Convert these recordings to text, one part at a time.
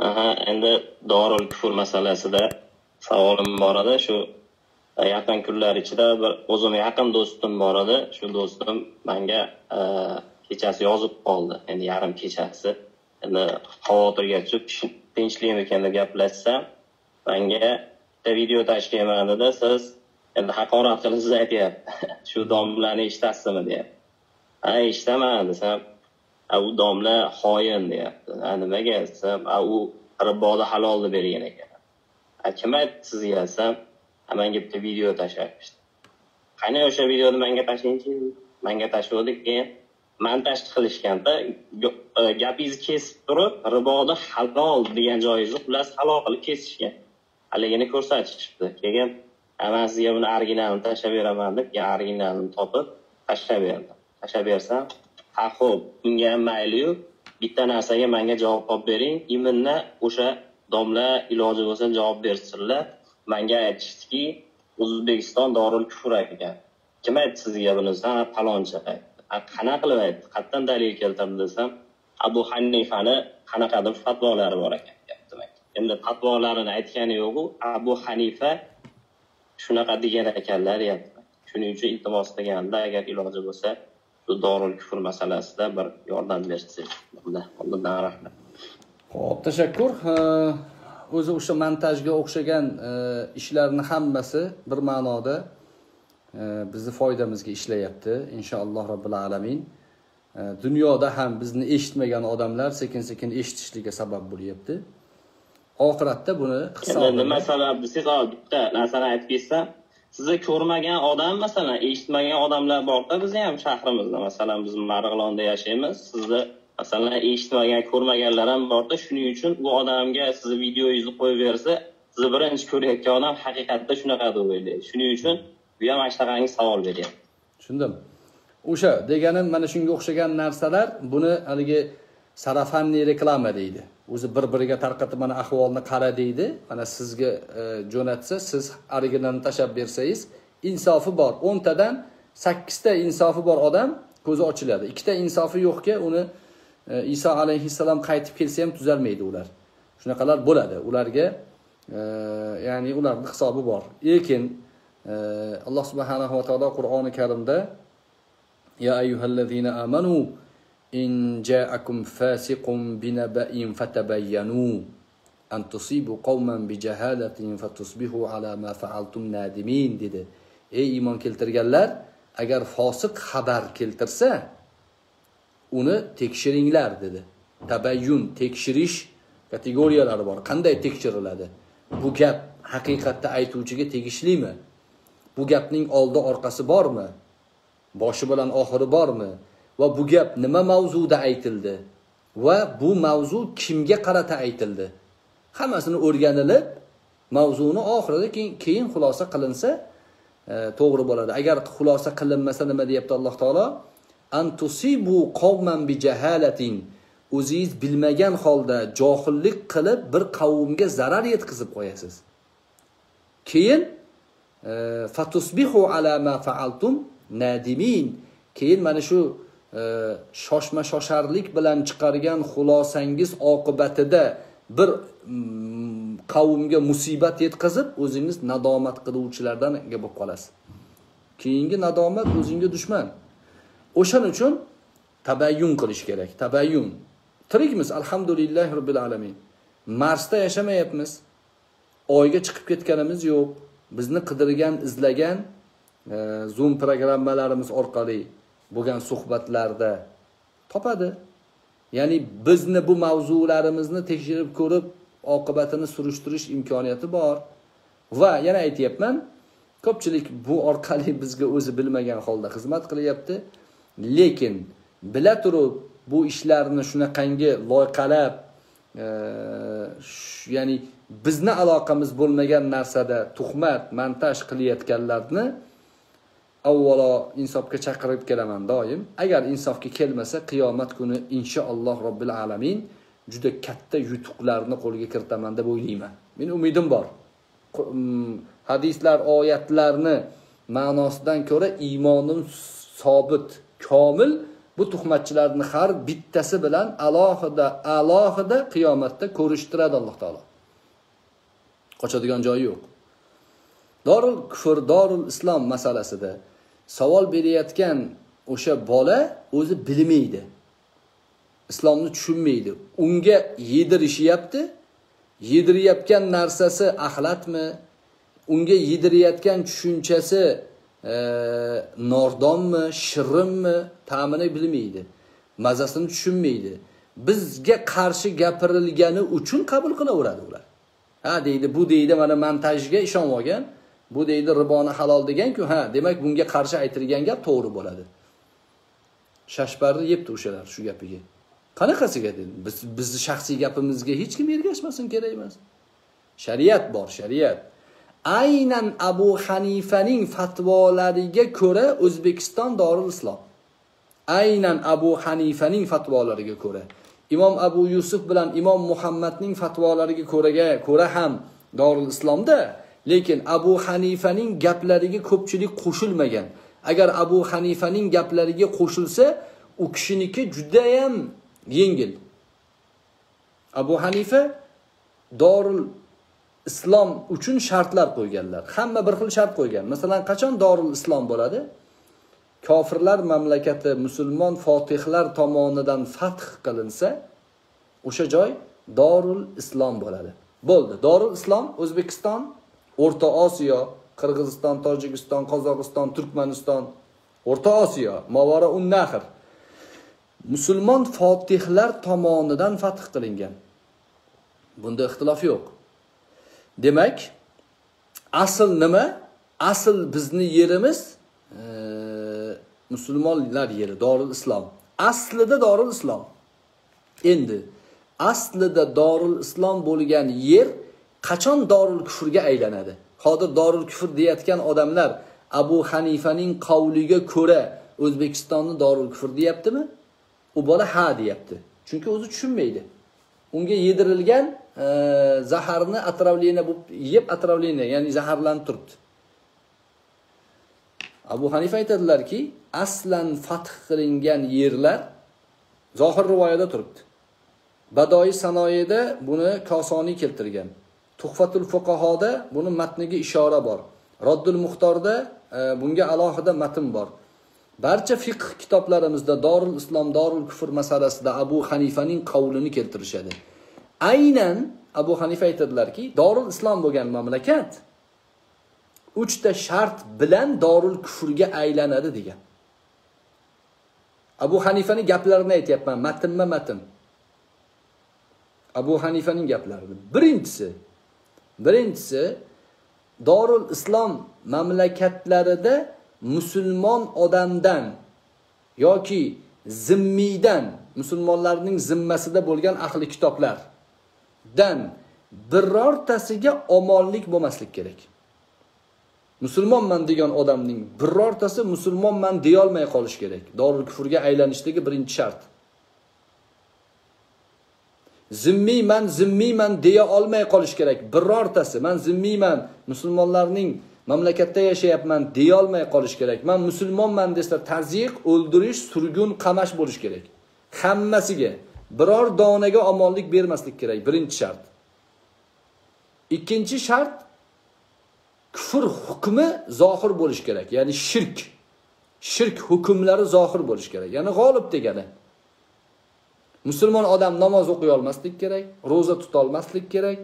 Endi dori pul masalasida savolim bor edi. Shu yaqin kunlar ichida bir o'zim yaqin do'stim bor edi. Shu do'stim menga kechasi yozib qoldi. Endi yarim kechasi. Endi xavotirga tushib, tinchlikmi-endi gaplashsam, menga video tashkil emanida siz endi haqorat qilasiz aytayapti. Shu domlani eshitasizmi deyapti. Ay eshitaman desam, u domla xoin deyapti. Nimaga desam, u riboda halolni bergan ekan. Kim aytdi sizga desam, menga bitta video tashlashdi. Qani o'sha videoni menga tashlayinki, menga tashladik, keyin montaj qilishganda gapingizni kesib turib, riboda halol degan joyingizni xullas halol qilib kesishgan. Haligini ko'rsatishibdi. Keyin men sizga buni originalini tashlab beraman deb, keyin originalini topib tashlab berdim. Tashlab bersam, ha xo'p, bunga mayli-yu, bitta narsaga menga javob bering. Iminna o'sha domla iloji bo'lsa javob bersinlar. Menga aytishdiki, O'zbekiston dorul kufr ekan. Kim aytdi sizga buni? Palonchi aytdi. Qanaqa qilib aytdi? Qatdan dalil keltirdi desam, Abu Hanifani qanaqadir fatvolari bor ekan deyapti menga. Endi fatvolarini aytgani yo'q-ku, Abu Hanifa shunaqa degan ekanlar deyapti. Shuning uchun iltimos qilganda, agar iloji bo'lsa bu dorul kufr masalasida bir yordam bersangiz. Allohdan rahmat. Xo'p, tashakkur. O'zi o'sha montajga o'xshagan ishlarni hammasi bir ma'noda bizni foydamizga ishlayapti, inshaalloh robbil alamin. Dunyoda ham bizni eshitmagan odamlar sekin-sekin eshitishligiga sabab bo'lyapti. Oxiratda buni hisoblaydi. Nima sabab desiz, bitta narsani aytib ketsam, sizni ko'rmagan odam, masalan, eshitmagan odamlar borda, bizni ham shahrimizda, masalan, biz Marg'ilonda yashaymiz. Sizni masalan eshitmagan, ko'rmaganlar ham borda. Shuning uchun bu odamga siz videoingizni qo'yib bersa, sizni birinchi ko'rayotgan odam haqiqatda shunaqa deb o'ylaydi. Shuning uchun bu ham ashtaqangiz savol beryapti. Tushundim. O'sha deganim mana shunga o'xshagan narsalar, buni haligi sarafanli reklama deydi. O'zi bir-biriga tarqatib mana ahvolni qara deydi. Mana sizga jo'natsa, siz originalni tashlab bersangiz, insofi bor 10 tadan 8 ta insofi bor odam ko'zi ochiladi. 2 ta insofi yo'qga uni Iso alayhissalom qaytib kelsa ham tuzalmaydi ular. Shunaqalar bo'ladi. Ularga ya'ni ularning hisobi bor. Lekin Alloh subhanahu va taolo Qur'oni Karimda ya ayyuhallazina amanu in ja'akum fasiqun binaba'in fatabayyanu an tusibu qawman bijahalatin fatusbihu ala ma fa'altum nadimin dedi. Ey iymon keltirganlar, agar fosiq xabar keltirsa uni tekshiringlar dedi. Tabayyun, tekshirish kategoriyalari bor. Qanday tekshiriladi? Bu gap haqiqatda aytuvchiga tegishlimi? Bu gapning oldi orqasi bormi? Boshi bilan oxiri bormi? Va bu gap nima mavzuda aytildi va bu mavzu kimga qarata aytildi, hammasini o'rganilib mavzuni oxirida keyin xulosa qilinsa to'g'ri bo'ladi. Agar xulosa qilinmasa nima deyapti Alloh taolo? An tusibu qawman bi jahalatin, o'zingiz bilmagan holda johillik qilib bir qavmga zarar yetkazib qo'yasiz, keyin fatusbihu ala ma fa'altum nadimin, keyin mana shu shoshma shosharlik bilan chiqargan xulosangiz oqibatida bir qavmga musibat yetkazib o'zingiz nadomat qiluvchilardan bo'lib qolasiz. Keyingi nadomat o'zingizga dushman. O'shaning uchun tabayyun qilish kerak. Tabayyun. Tirikmiz, alhamdulillah robbil alamin. Marsda yashamayapmiz. Oyga chiqib ketganimiz yo'q. Bizni qidirgan, izlagan Zoom programmalarimiz orqali bo'lgan suhbatlarda topadi. Ya'ni bizni bu mavzularimizni tekshirib ko'rib, oqibatini surishtirish imkoniyati bor. Va yana aytayapman, ko'pchilik bu orqali bizga o'zi bilmagan holda xizmat qilyapti. Lekin bila turib bu ishlarni shunaqangi loyqalab, ya'ni bizni aloqamiz bo'lmagan narsada tuhmat, montaj qilayotganlarni avvalo insofga chaqirib kelaman doim. Agar insofga kelmasa, qiyomat kuni inshaalloh robbil alamin juda katta yutuqlarni qo'lga kiritaman deb o'ylayman. Men umidim bor. Hadislar, oyatlarni ma'nosidan ko'ra iymonim sobit, komil bu tuhmatçılarını her bittesi bilen alohida kıyamette ko'rishtiradi Alloh taolo. Qochadigan joyi yok. Darul küfür, darul İslam meselesinde savol berayotgan o'sha bola o'zi bilmaydi. İslam'ını tushunmaydi. Unga yedirishyapti. Yedirayotgan narsasi axlatmi? Unga yedirayotgan tushunchasi nordonmi, shirinmi, ta'mini bilmaydi. Mazasini tushunmaydi. Bizga qarshi gapirilgani uchun qabul qilaveradi ular. Ha deydi, bu deydi mana montajga ishonib olgan, bu deydi riboni halol degan-ku, ha, demak bunga qarshi aytilgan gap to'g'ri bo'ladi. Shashbarni yebdi o'shalar shu gapiga. Qanaqasiga dedi? Bizni shaxsiy gapimizga hech kim ergashmasin, kerak emas. Shariat bor, shariat. Aynan Abu Hanifaning fatvolariga ko'ra O'zbekiston dorul islom. Aynan Abu Hanifaning fatvolariga ko'ra, Imom Abu Yusuf bilan Imom Muhammadning fatvolariga ko'ra ham dorul islomda, lekin Abu Hanifaning gaplariga ko'pchilik qo'shilmagan. Agar Abu Hanifaning gaplariga qo'shilsa, u kishiniki juda ham yengil. Abu Hanifa dorul islom uchun shartlar qo'yganlar. Hamma bir xil shart qo'ygan. Masalan, qachon dorul islom bo'ladi? Kofirlar mamlakati musulmon fotihlar tomonidan fath qilinsa, o'sha joy dorul islom bo'ladi. Bo'ldi. Dorul islom O'zbekiston, O'rta Osiyo, Qirg'iziston, Tojikiston, Qozog'iston, Turkmaniston, O'rta Osiyo, Mavara un-Nahr musulmon fotihlar tomonidan fath qilingan. Bunda ixtilof yo'q. Demek asıl nime? Asıl bizni yerimiz Müslümanlar yeri, Darul İslam. Aslida Darul İslam. Endi aslida Darul İslam bo'lgan yer qachon Darul Küfrga aylanadi? Hozir Darul Küfr deyotgan odamlar Abu Hanifaning qavliga ko'ra O'zbekistonni Darul Küfr deyaptimi? U bola ha deyapti. Chunki o'zi tushunmaydi. Unga yedirilgan zaharni atravliyna bu yeb atravliyna, yani zaharlanib turibdi. Abu Hanifa aytadilarki, aslan fath qilingan yerlar zohir rivoyada turibdi. Badoi sanoyida buni Kosoniy keltirgan. Tuhfatul fuqahoda buni matniga ishora bor. Roddul Muxtorda bunga alohida matn bor. Barcha fiqh kitoblarimizda Darul Islom, Darul Kufr masalasida Abu Hanifaning qavlini keltirishadi. Aynan Abu Hanifa aytadilarki, Darul Islom bo'lgan mamlakat 3 ta shart bilan Darul Kufrga aylanadi degan. Abu Hanifaning gaplarini aytayapman, matn. Abu Hanifaning gaplarini. Birinchisi Darul Islom mamlakatlarida musulmon odamdan yoki zimmiydan, musulmonlarning zimmasida bo'lgan ahli kitoblar dan birortasiga omonlik bo'lmaslik kerak. Musulmonman degan odamning birortasi musulmonman deya olmay qolish kerak. Darul Kufrga aylanishdagi birinchi shart. Zimmiyman deya olmay qolish kerak. Birortasi men zimmiyman, musulmonlarning mamlakatda yashayapman deya olmay qolish kerak. Men musulmonman desa tazyiq, o'ldirish, surgun, qamash bo'lish kerak. Hammasiga biror donaga omonlik bermaslik kerak. Birinchi shart. Ikkinchi shart, kufr hukmi zohir bo'lish kerak. Ya'ni shirk hukmlari zohir bo'lish kerak. Ya'ni g'olib degani. Musulmon odam namoz o'qiy olmaslik kerak, roza tuta olmaslik kerak,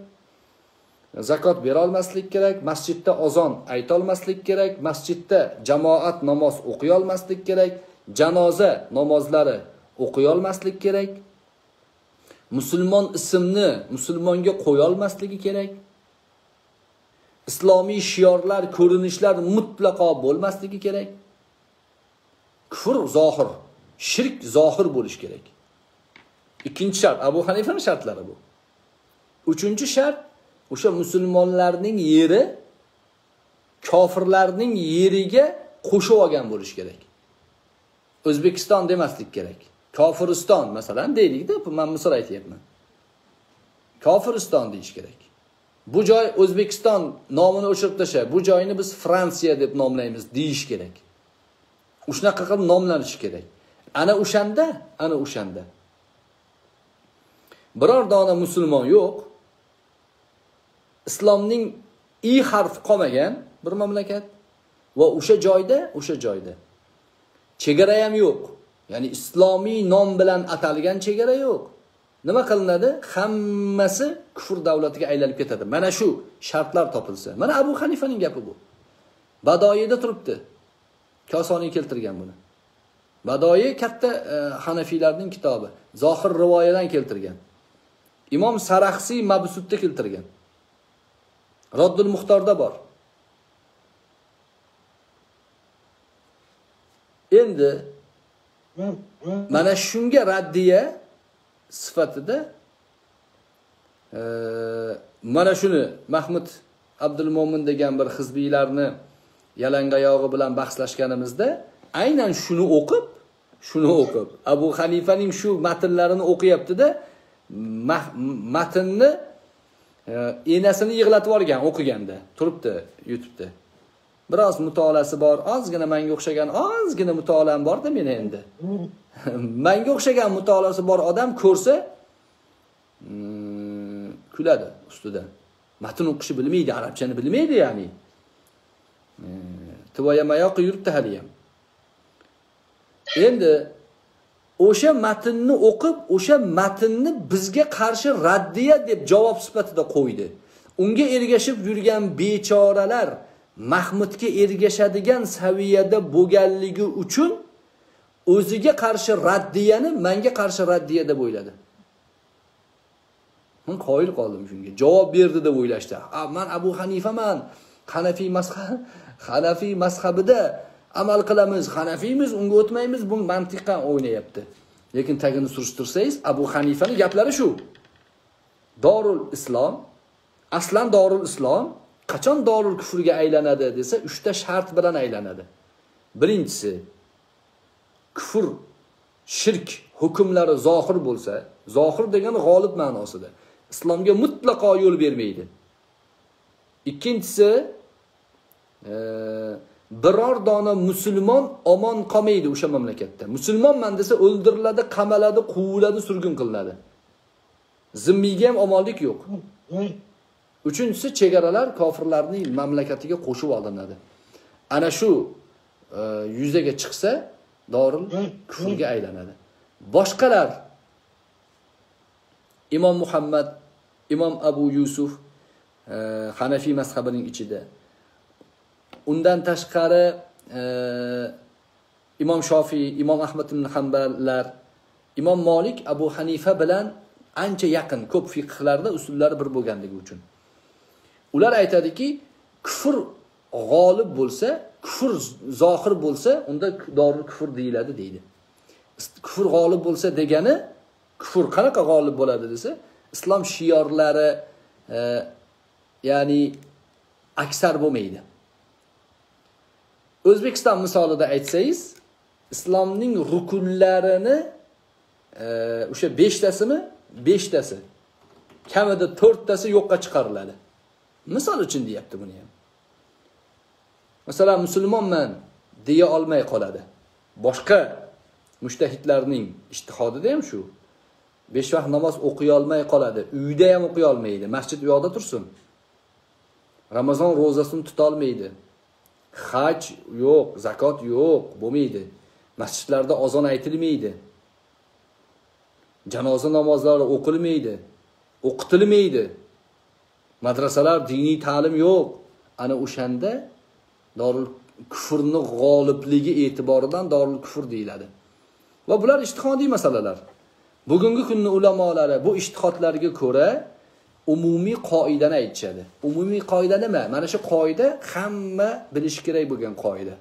zakot bera olmaslik kerak, masjidda azon ayta olmaslik kerak, masjidda jamoat namoz o'qiy olmaslik kerak, janoza namozlari o'qiy olmaslik kerak. Musulmon ismini musulmonga qo'ya olmasligi kerak. Islomiy shiorlar, ko'rinishlar mutlaqo bo'lmasligi kerak. Kufr zohir, shirk zohir bo'lish kerak. Ikkinchi shart, Abu Hanifaning shartlari bu. Uchinchi shart, o'sha musulmonlarning yeri kofirlarning yeriga qo'shib olgan bo'lish kerak. O'zbekiston demaslik kerak. Kofiriston masalan deylik-da, men misol aytayapman. Kofiriston deyish kerak. Bu joy O'zbekiston nomini o'chirib tashlab, bu joyni biz Fransiya deb nomlaymiz deyish kerak. O'shnaqa qilib nomlanishi kerak. Ana o'shanda. Biror dona musulmon yo'q. Islomning i harfi qolmagan bir mamlakat va o'sha joyda chegara ham yo'q. Ya'ni islomiy nom bilan atalgan chegara yo'q. Nima qilinadi? Hammasi kufr davlatiga aylanib ketadi. Mana shu shartlar topilsa. Mana Abu Hanifaning gapi bu. Badoiyda turibdi. Kosoniy keltirgan buni. Badoiy katta Hanafiylarning kitobi. Zohir rivoyadan keltirgan. İmom Saraxsiy Mabsudda keltirgan. Roddul Muxtorda bor. Endi mana shunga raddiya sifatida mana shuni Mahmud Abdulmo'min degan bir hizbiylarni yalang'ayog'i bilan bahslashganimizda aynan shuni o'qib Abu Hanifaning shu matnlarini o'qiyapti-da, matnni enasini yig'latib olgan o'qiganda turibdi YouTube'da. Biroz mutolasi bor, ozgina menga o'xshagan, ozgina mutolam bor-da meni endi. Menga o'xshagan mutolasi bor odam ko'rsa kuladi ustidan. Matn o'qishni bilmaydi, arabchani bilmaydi ya'ni. Tivoyamayoq yuribdi hali ham. Endi o'sha matnni o'qib, o'sha matnni bizga qarshi raddiya deb javob sifatida qo'ydi. Unga ergashib yurgan bechoralar Mahmudga ergashadigan saviyada bo'lganligi uchun o'ziga qarshi raddiyani menga qarshi raddiya deb o'yladi. Men qoyil qoldim shunga. Javob berdi deb o'ylashdi. Men Abu Hanifaman, Hanafiy mazhabida amal qilamiz, Hanafiymiz, unga o'tmaymiz, bu mantiqan o'ynayapti. Lekin tagini surishtirsangiz, Abu Hanifaning gaplari shu. Dorul Islom, aslan Dorul Islom qachon dorul kufrga aylanadi desa, 3 ta shart bilan aylanadi. Birinchisi, kufr, shirk hukmlari zohir bo'lsa, zohir degani g'olib ma'nosida. Islomga mutlaqo yo'l bermaydi. Ikkinchisi, biror dona musulmon omon qolmaydi o'sha mamlakatda. Musulmonman desa o'ldiriladi, qamaladi, quviladi, surgun qilinadi. Zimmiga ham omonlik yo'q. Uchinchisi, chegaralar kofirlarning mamlakatiga qo'shib olinadi. Ana shu yuzaga chiqsa, dorul kufrga aylanadi. Boshqalar Imom Muhammad, Imom Abu Yusuf Hanafi mazhabining ichida. Undan tashqari Imom Shofiy, Imom Ahmad ibn Hanballar, Imom Malik, Abu Hanifa bilan ancha yaqin, ko'p fiqhlarda usullari bir bo'lganligi uchun. Ular aytadiki, kufr g'olib bo'lsa, kufr zohir bo'lsa, unda dorul kufr deyiladi deydi. Kufr g'olib bo'lsa degani, kufr qanaqa g'olib bo'ladi desa, islom shiorlari ya'ni aksar bo'lmaydi. O'zbekiston misolida aytsangiz, islomning rukunlarini o'sha 5tasi kamida 4tasi yo'qqa chiqariladi. Misol uchun deyapti buni ham. Masalan, musulmonman deya olmay qoladi. Boshqa mujtahidlarning ijtihodida ham shu. 5 vaqt namoz o'qiy olmay qoladi, uyda ham o'qiy olmaydi, masjid u yoqda tursin. Ramazon ro'zasini tuta olmaydi. Haj yo'q, zakot yo'q, bo'lmaydi. Masjidlarda azon aytilmaydi. Janoza namozlari o'qilmaydi, o'qitilmaydi. Madrasalar diniy ta'lim yo'q. Ana o'shanda dorul kufrni g'olibligi e'tiboridan dorul kufr deyiladi. Va bular ijtihodiy masalalar. Bugungi kunning ulamolari bu ijtihodlarga ko'ra umumiy qoidani aytishadi. Umumiy qoida nima? Mana shu qoida hamma bilish kerak bo'lgan qoida.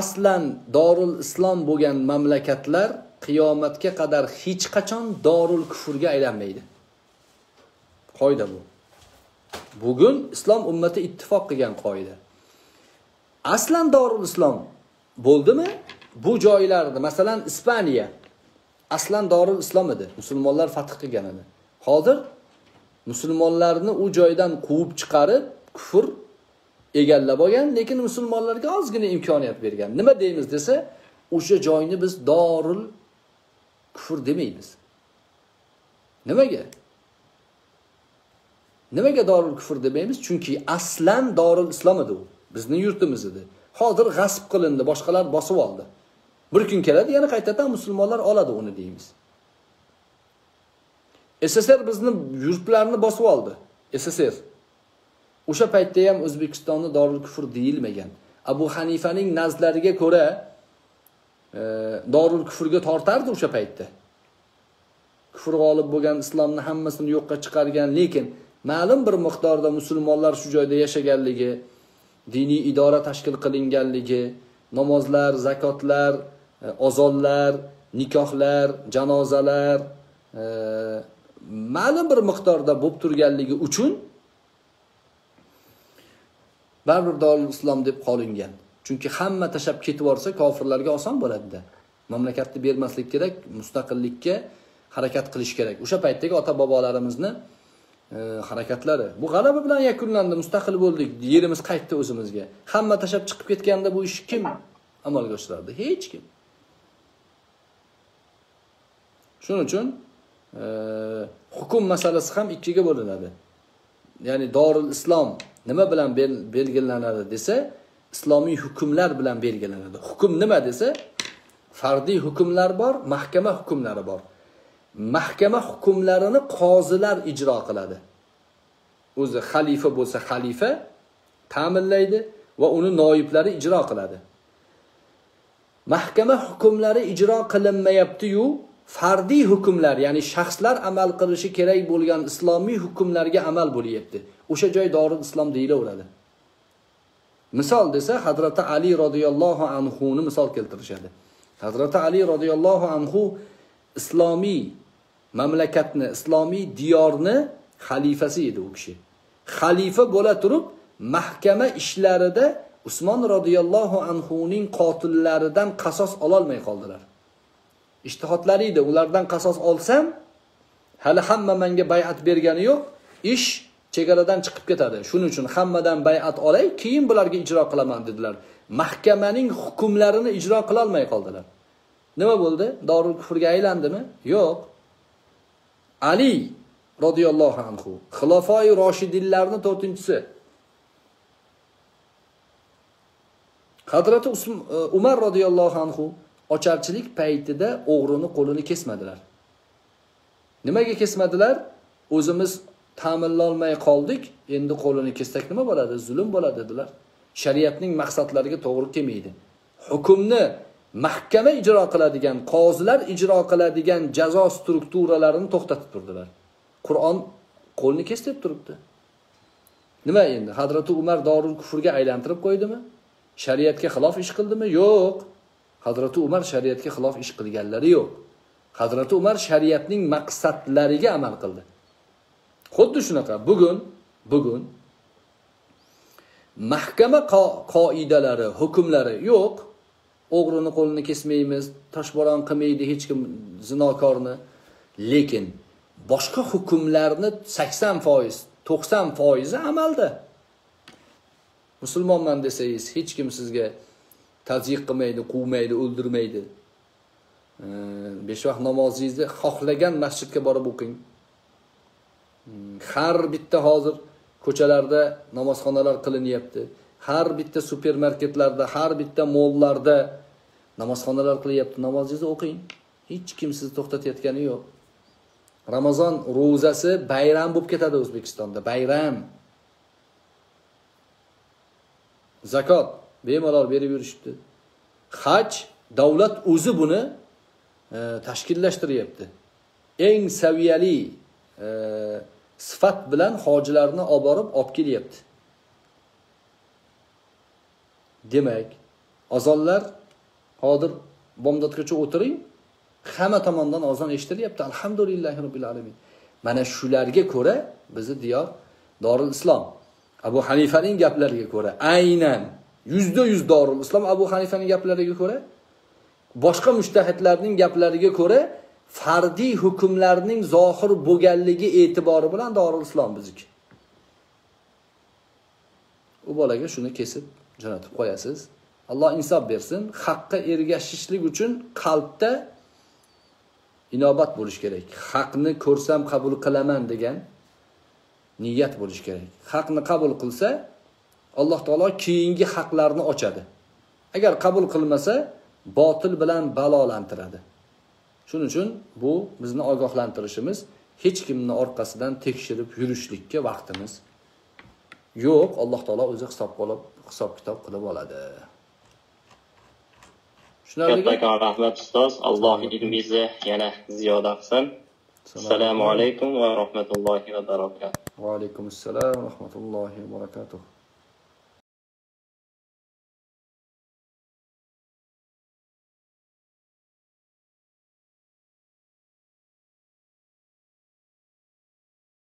Aslan dorul islom bo'lgan mamlakatlar qiyomatga qadar hech qachon dorul kufrga aylanmaydi. Qoida bu. Bugun islom ummati ittifoq qilgan qoida. Aslan dorul islom bo'ldimi? Bu joylarda, masalan, Ispaniya aslan dorul islom edi. Musulmonlar fath qilgan edi. Hozir musulmonlarni u joydan quvib chiqarib, kufr egallab olgan, lekin musulmonlarga ozgina imkoniyat bergan. Nima deymiz desa, o'sha joyni biz dorul kufr demaymiz. Nimaga? Nimaga dorul kufr demaymiz? Chunki aslan dorul islom edi u. Bizning yurtimiz edi. Hozir g'asb qilindi, boshqalar bosib oldi. Bir kun keladi, yana qaytadan musulmonlar oladi uni deymiz. SSR bizning yurtlarni bosib oldi. SSR. O'sha paytda ham O'zbekistonni dorul kufr deyilmagan. Abu Hanifaning nazlariga ko'ra dorul kufrga tortardi o'sha paytda. Kufr g'olib bo'lgan, islomni hammasini yo'qqa chiqargan, lekin ma'lum bir miqdorda musulmonlar shu joyda yashaganligi, diniy idora tashkil qilinganligi, namozlar, zakotlar, azonlar, nikohlar, janozalar ma'lum bir miqdorda bo'lib turganligi uchun baribir dorul islom deb qolingan. Chunki hamma tashab ketib borsa kofirlarga oson bo'ladi-da. Mamlakatni bermaslik kerak, mustaqillikka harakat qilish kerak. O'sha paytdagi ota-bobolarimizni harakatlari bu g'alaba bilan yakunlandi, mustaqil bo'ldik, yerimiz qaytdi o'zimizga. Hamma tashab chiqib ketganda bu ish kim amalga oshirardi? Hech kim. Shuning uchun hukm masalasi ham ikkiga bo'linadi. Ya'ni dorul islom nima bilan belgilanadi desa, islomiy hukmlar bilan belgilanadi. Hukm nima desa, fardiy hukmlar bor, mahkama hukmlari bor. Mahkama hukmlarini qozilar ijro qiladi. O'zi xalifa bo'lsa xalifa ta'minlaydi va uni noiblari ijro qiladi. Mahkama hukmlari ijro qilinmayapti-yu, fardiy hukmlar, ya'ni shaxslar amal qilishi kerak bo'lgan islomiy hukmlarga amal bo'lyapti. O'sha joy dorul islom deyilaveradi. Misol desa, Hazrat Ali radhiyallohu anhu ni misol keltirishadi. Hazrat Ali radhiyallohu anhu islomiy mamlakatni, islomiy diyorni xalifasi edi u kishi. Xalifa bo'la turib mahkama ishlarida Usmon radhiyallohu anhu ning qotillaridan qasos ola olmay qoldilar. Ijtihodlari edi, ulardan qasos olsam hali hamma menga bay'at bergani yo'q, ish chegaradan chiqib ketadi. Shuning uchun hammadan bay'at olay, keyin bularga ijro qilaman dedilar. Mahkamaning hukmlarini ijro qila olmay qoldilar. Nima bo'ldi? Dorul kufrga aylandimi? Yo'q. Ali radhiyallohu anhu, xilofoi roshidinlarning 4-chisi. Hazrat Umar radhiyallohu anhu ocharchilik paytida o'g'rini qo'lini kesmadilar. Nimaga kesmadilar? O'zimiz ta'minlolmay qoldik, endi qo'lini kessak nima bo'ladi? Zulm bo'ladi dedilar. Shariatning maqsadlariga to'g'ri kelmaydi. Hukmni mahkama ijro qiladigan, qozilar ijro qiladigan jazo strukturalarini to'xtatib turdilar. Qur'on qo'lni kesib turibdi. Nima endi? Hazrat Umar dorul kufrga aylantirib qo'ydimi? Shariatga xilof ish qildimi? Yo'q. Hazrat Umar shariatga xilof ish qilganlari yo'q. Hazrat Umar shariatning maqsadlariga amal qildi. Xuddi shunaqa bugun mahkama qoidalari, hukmlari yo'q. O'g'rini qo'lini kesmaymiz, toshboron qilmaydi hech kim zinokorni. Lekin boshqa hukmlarni 80%, 90% amalda. Musulmonman desangiz, hech kim sizga tazyiq qilmaydi, quvmaydi, o'ldirmaydi. 5 vaqt namozingizni xohlagan masjidga borib o'qing. Har bitta hozir ko'chalarda namozxonalar qilinyapti. Har bitta supermarketlarda, har bitta mollarda namozxonalar qilyapti. Namozingizni o'qing. Hech kim sizni to'xtatayotgani yo'q. Ramazon ro'zasi bayram bo'lib ketadi O'zbekistonda. Bayram. Zakot bemalol berib yurishibdi. Haj davlat o'zi buni tashkillashtiryapti. Eng saviyali sifat bilan hojilarni olib borib olib kelyapti. Demak, azonlar hozir bomdodgacha o'tiring, hamma tomondan azon eshitilyapti. Alhamdulillahi robbil alamin. Mana shularga ko'ra bizni diyor dorul islom. Abu Hanifaning gaplariga ko'ra aynan 100% dorul islom. Abu Hanifaning gaplariga ko'ra, boshqa mujtahidlarning gaplariga ko'ra fardiy hukmlarning zohir bo'lganligi e'tibori bilan dorul islom bizniki. u bolaga shuni kesib jo'natib qo'yasiz. Alloh insof bersin. Haqqa ergashishlik uchun qalbda inobat bo'lish kerak. Haqni ko'rsam qabul qilaman degan niyat bo'lish kerak. Haqni qabul qilsa, Alloh taolo keyingi haqlarni ochadi. Agar qabul qilmasa, botil bilan balolantiradi. Shuning uchun bu bizni ogohlantirishimiz, hech kimni orqasidan tekshirib yurishlikka vaqtimiz yo'q. Alloh taolo o'zi hisob-kitob qilib oladi. Katta rahmat ustoz. Alloh ilmingizni yana ziyoda qilsin. Assalomu alaykum va rahmatullohi va barakatuh. Va alaykum assalom va rahmatullohi va barakatuh.